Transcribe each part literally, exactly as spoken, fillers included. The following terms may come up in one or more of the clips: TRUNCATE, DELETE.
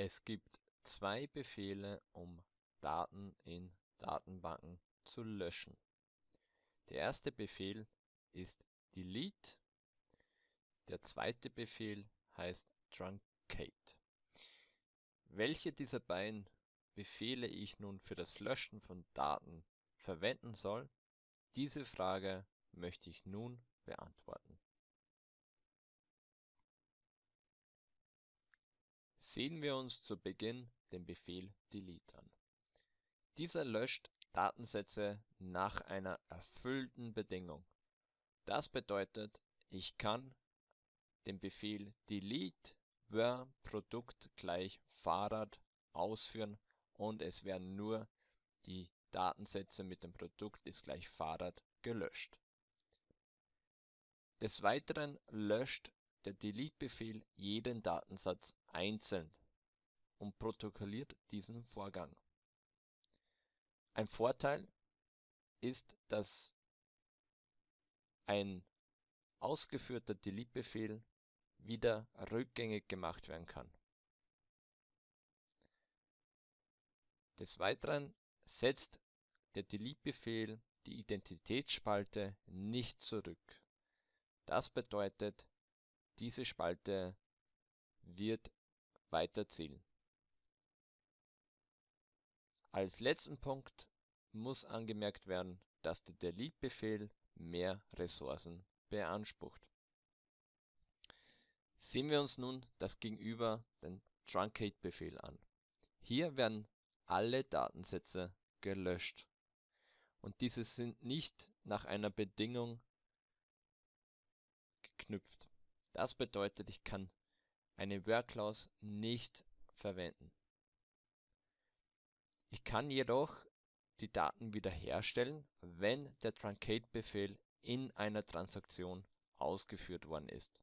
Es gibt zwei Befehle, um Daten in Datenbanken zu löschen. Der erste Befehl ist DELETE, der zweite Befehl heißt TRUNCATE. Welche dieser beiden Befehle ich nun für das Löschen von Daten verwenden soll, diese Frage möchte ich nun beantworten. Sehen wir uns zu Beginn den Befehl DELETE an. Dieser löscht Datensätze nach einer erfüllten Bedingung. Das bedeutet, ich kann den Befehl DELETE WHERE Produkt gleich Fahrrad ausführen und es werden nur die Datensätze mit dem Produkt ist gleich Fahrrad gelöscht. Des Weiteren löscht der DELETE-Befehl jeden Datensatz einzeln und protokolliert diesen Vorgang. Ein Vorteil ist, dass ein ausgeführter DELETE-Befehl wieder rückgängig gemacht werden kann. Des Weiteren setzt der DELETE-Befehl die Identitätsspalte nicht zurück. Das bedeutet, diese Spalte wird weiterzählen. Als letzten Punkt muss angemerkt werden, dass der DELETE-Befehl mehr Ressourcen beansprucht. Sehen wir uns nun das Gegenüber, den TRUNCATE-Befehl an. Hier werden alle Datensätze gelöscht und diese sind nicht nach einer Bedingung geknüpft. Das bedeutet, ich kann eine WHERE Clause nicht verwenden. Ich kann jedoch die Daten wiederherstellen, wenn der TRUNCATE-Befehl in einer Transaktion ausgeführt worden ist.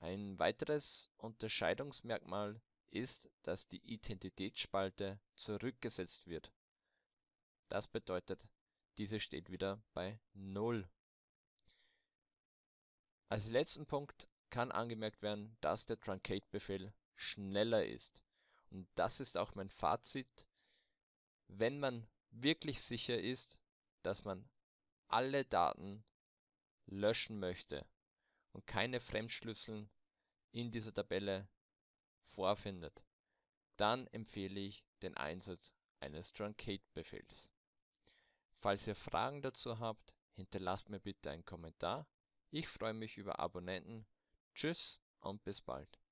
Ein weiteres Unterscheidungsmerkmal ist, dass die Identitätsspalte zurückgesetzt wird. Das bedeutet, diese steht wieder bei null. Als letzten Punkt kann angemerkt werden, dass der TRUNCATE-Befehl schneller ist. Und das ist auch mein Fazit. Wenn man wirklich sicher ist, dass man alle Daten löschen möchte und keine Fremdschlüsseln in dieser Tabelle vorfindet, dann empfehle ich den Einsatz eines TRUNCATE-Befehls. Falls ihr Fragen dazu habt, hinterlasst mir bitte einen Kommentar. Ich freue mich über Abonnenten. Tschüss und bis bald.